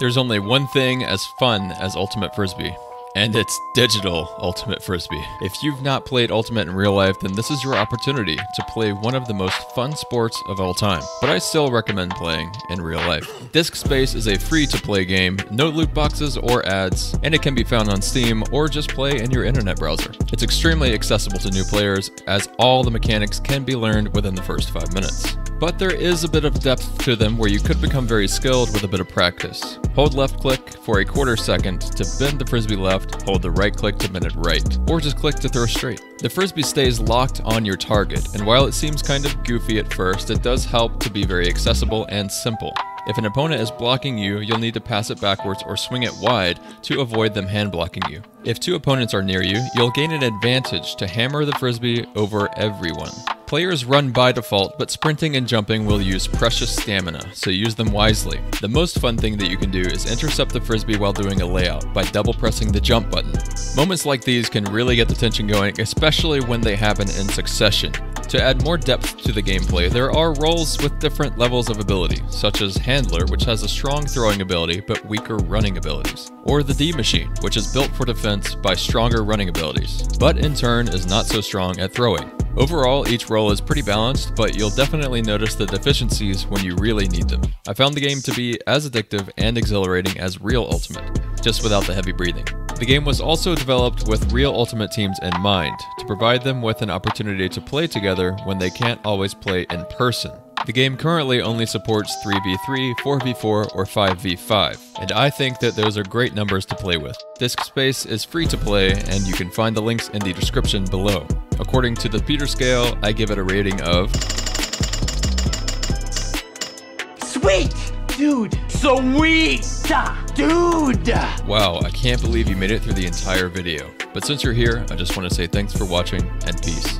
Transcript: There's only one thing as fun as Ultimate Frisbee, and it's digital Ultimate Frisbee. If you've not played Ultimate in real life, then this is your opportunity to play one of the most fun sports of all time, but I still recommend playing in real life. Disc Space is a free-to-play game, no loot boxes or ads, and it can be found on Steam or just play in your internet browser. It's extremely accessible to new players, as all the mechanics can be learned within the first 5 minutes. But there is a bit of depth to them where you could become very skilled with a bit of practice. Hold left click for a quarter second to bend the frisbee left, hold the right click to bend it right, or just click to throw straight. The frisbee stays locked on your target, and while it seems kind of goofy at first, it does help to be very accessible and simple. If an opponent is blocking you, you'll need to pass it backwards or swing it wide to avoid them hand blocking you. If two opponents are near you, you'll gain an advantage to hammer the frisbee over everyone. Players run by default, but sprinting and jumping will use precious stamina, so use them wisely. The most fun thing that you can do is intercept the frisbee while doing a layout by double pressing the jump button. Moments like these can really get the tension going, especially when they happen in succession. To add more depth to the gameplay, there are roles with different levels of ability, such as Handler, which has a strong throwing ability but weaker running abilities, or the D-Machine, which is built for defense by stronger running abilities, but in turn is not so strong at throwing. Overall, each role is pretty balanced, but you'll definitely notice the deficiencies when you really need them. I found the game to be as addictive and exhilarating as real Ultimate, just without the heavy breathing. The game was also developed with real Ultimate teams in mind, to provide them with an opportunity to play together when they can't always play in person. The game currently only supports 3v3, 4v4, or 5v5, and I think that those are great numbers to play with. Disc Space is free to play, and you can find the links in the description below. According to the Peter scale, I give it a rating of... Sweet! Dude! Sweet! Dude! Wow, I can't believe you made it through the entire video. But since you're here, I just want to say thanks for watching, and peace.